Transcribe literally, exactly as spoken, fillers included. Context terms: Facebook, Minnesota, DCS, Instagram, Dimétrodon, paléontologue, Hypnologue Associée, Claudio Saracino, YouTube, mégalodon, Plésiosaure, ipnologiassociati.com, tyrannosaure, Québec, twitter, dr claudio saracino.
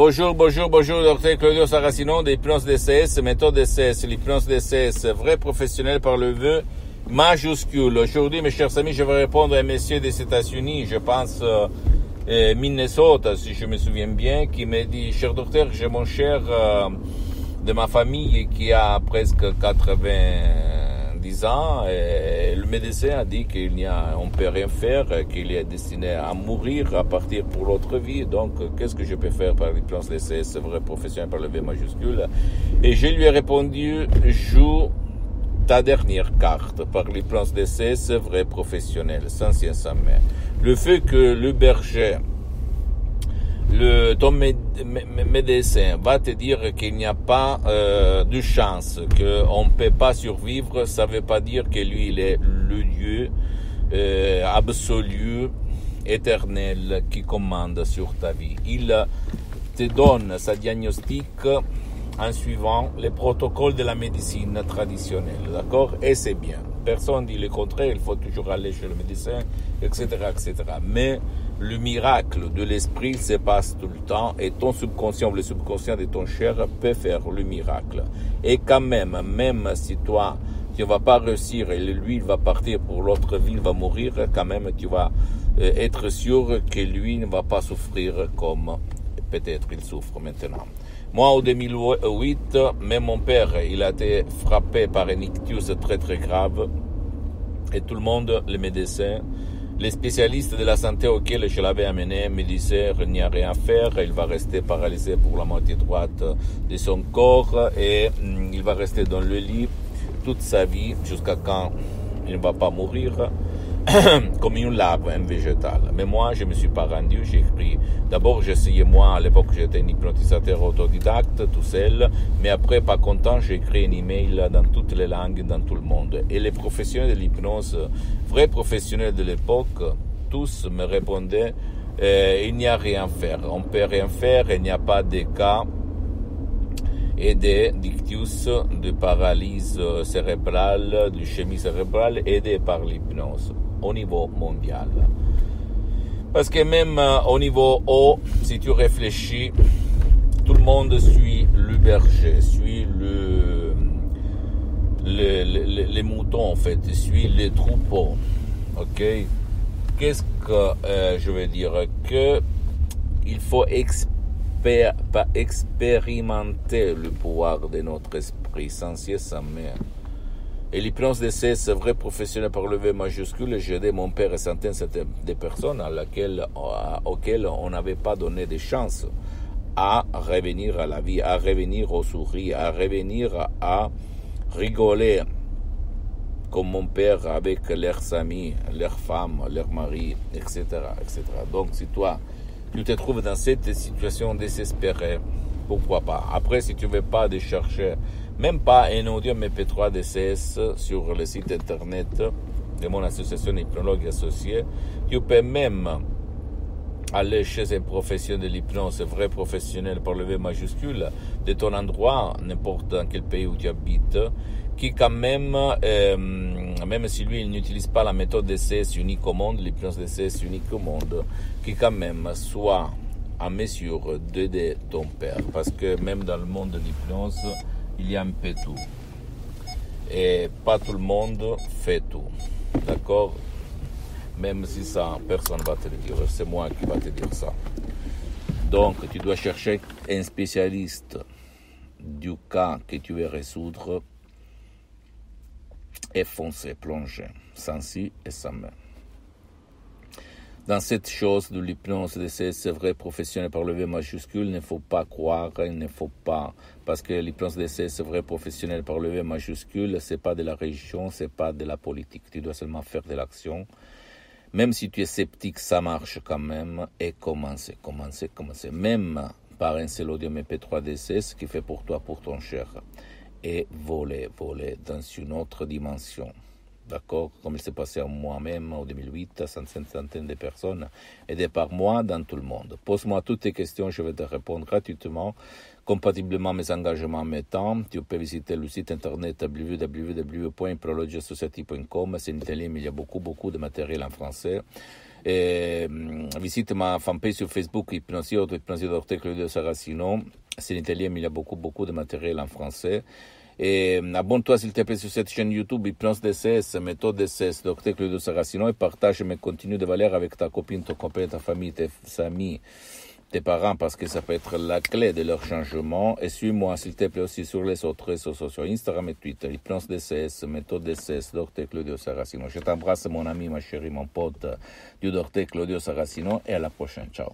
Bonjour, bonjour, bonjour, docteur Claudio Saracino de l'hypnose D C S, méthode D C S, l'hypnose D C S, vrai professionnel par le vœu majuscule. Aujourd'hui, mes chers amis, je vais répondre à un monsieur des États-Unis, je pense euh, Minnesota, si je me souviens bien, qui me dit, cher docteur, j'ai mon cher euh, de ma famille qui a presque quatre-vingt-dix ans, et le médecin a dit qu'on ne peut rien faire, qu'il est destiné à mourir, à partir pour l'autre vie. Donc, qu'est-ce que je peux faire par l'hypnose D C S, vrai professionnel par le V majuscule? Et je lui ai répondu, joue ta dernière carte par l'hypnose D C S, vrai professionnel, sans sien, sans main. Le fait que le berger, Le, ton médecin va te dire qu'il n'y a pas euh, de chance, qu'on ne peut pas survivre, ça ne veut pas dire que lui, il est le Dieu euh, absolu, éternel, qui commande sur ta vie. Il te donne sa diagnostic en suivant les protocoles de la médecine traditionnelle, d'accord? Et c'est bien. Personne ne dit le contraire, il faut toujours aller chez le médecin, et cetera, et cetera. Mais le miracle de l'esprit se passe tout le temps et ton subconscient, le subconscient de ton cher peut faire le miracle. Et quand même, même si toi, tu ne vas pas réussir et lui, il va partir pour l'autre vie, il va mourir, quand même, tu vas être sûr que lui ne va pas souffrir comme peut-être il souffre maintenant. Moi, en deux mille huit, même mon père, il a été frappé par un ictus très très grave et tout le monde, les médecins, les spécialistes de la santé auxquels je l'avais amené me disaient qu'il n'y a rien à faire, il va rester paralysé pour la moitié droite de son corps et il va rester dans le lit toute sa vie jusqu'à quand il ne va pas mourir comme une larve, un végétal. Mais moi, je ne me suis pas rendu, j'ai écrit. D'abord, j'essayais moi, à l'époque, j'étais un hypnotisateur autodidacte, tout seul, mais après, pas content, j'ai écrit un email dans toutes les langues, dans tout le monde. Et les professionnels de l'hypnose, vrais professionnels de l'époque, tous me répondaient, euh, il n'y a rien à faire, on ne peut rien faire, il n'y a pas de cas et des dictus, de paralyse cérébrale, de chimie cérébrale, aidés par l'hypnose au niveau mondial. Parce que même au niveau haut, si tu réfléchis, tout le monde suit le berger, suit le, le, le, le, les moutons en fait, suit les troupeaux. Ok? Qu'est-ce que euh, je veux dire? Que il faut expliquer pas expérimenter le pouvoir de notre esprit, sans cesse, sans mère. Et l'hypnose de ces vrais professionnels par le V majuscule, j'ai aidé mon père et certaines des personnes à laquelle, à, auxquelles on n'avait pas donné de chance à revenir à la vie, à revenir aux souris, à revenir à, à rigoler, comme mon père avec leurs amis, leurs femmes, leurs maris, et cetera, et cetera. Donc, si toi, tu te trouves dans cette situation désespérée, pourquoi pas? Après, si tu ne veux pas de chercher, même pas un audio M P trois D C S sur le site internet de mon association Hypnologue Associée, tu peux même aller chez un professionnel de l'hypnose, vrai professionnel par le V majuscule, de ton endroit, n'importe dans quel pays où tu habites, qui quand même, euh, même si lui il n'utilise pas la méthode D C S unique au monde, l'hypnose D C S unique au monde, qui quand même soit en mesure d'aider ton père, parce que même dans le monde de l'hypnose, il y a un peu tout, et pas tout le monde fait tout, d'accord? Même si ça, personne ne va te le dire, c'est moi qui va te dire ça. Donc, tu dois chercher un spécialiste du cas que tu veux résoudre et foncer, plonger, sans si et sans mais. Dans cette chose de l'hypnose de ces vrais professionnels par le V majuscule, il ne faut pas croire, il ne faut pas, parce que l'hypnose de ces vrais professionnels par le V majuscule, ce n'est pas de la religion, ce n'est pas de la politique, tu dois seulement faire de l'action. Même si tu es sceptique, ça marche quand même. Et commencez, commencez, commencez. Même par un seul audio M P trois D C S qui fait pour toi, pour ton cher. Et voler, voler dans une autre dimension. D'accord? Comme il s'est passé à moi-même en deux mille huit, à centaines, centaines de personnes, aidées par moi dans tout le monde. Pose-moi toutes tes questions, je vais te répondre gratuitement, compatiblement à mes engagements, mes temps. Tu peux visiter le site internet w w w point ipnologiassociati point com. C'est en italien, mais il y a beaucoup, beaucoup de matériel en français. Eh, visite ma fanpage sur Facebook, hypnosiote, hypnosiote, Claudio Saracino. C'est en italien, mais il y a beaucoup, beaucoup de matériel en français. Et abonne-toi s'il te plaît sur cette chaîne YouTube, Hypnose D C S, méthode D C S, Docteur Claudio Saracino, et partage mes contenus de valeur avec ta copine, ton compagnon, ta famille, tes amis, tes parents, parce que ça peut être la clé de leur changement. Et suis-moi s'il te plaît aussi sur les autres réseaux sociaux, Instagram et Twitter, Hypnose D C S, méthode D C S, Docteur Claudio Saracino. Je t'embrasse mon ami, ma chérie, mon pote, du Docteur Claudio Saracino, et à la prochaine. Ciao.